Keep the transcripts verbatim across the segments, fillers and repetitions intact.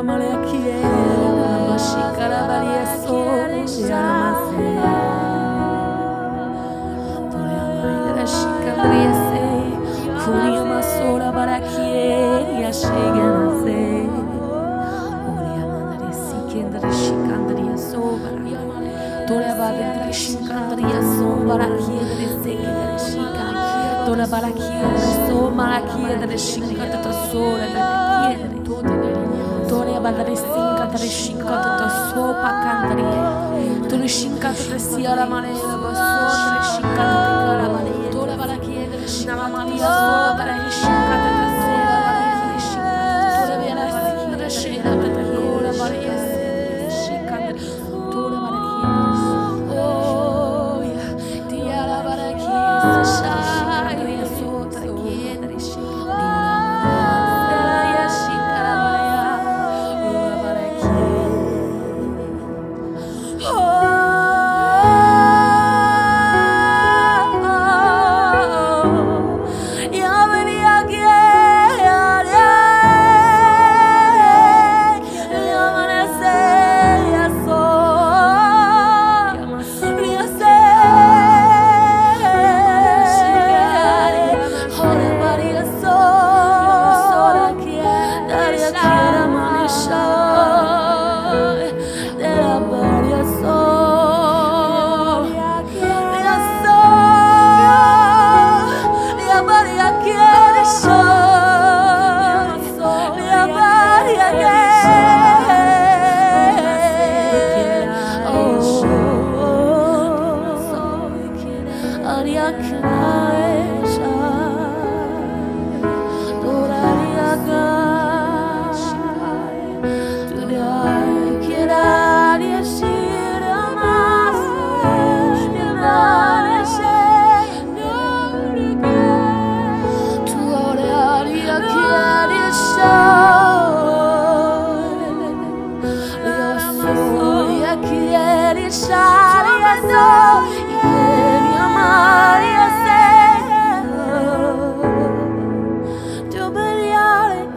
Amare a te, tu brilhare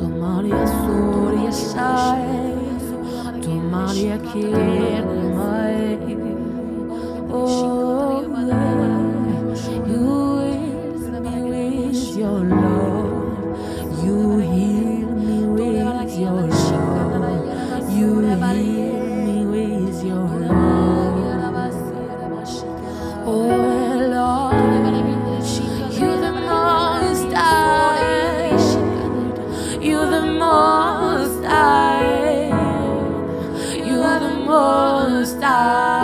Tua hear my oh love. You will me with your love. You heal me with your love. You heal me with your love. Oh Lord, you're the most I. You're the most I. Most I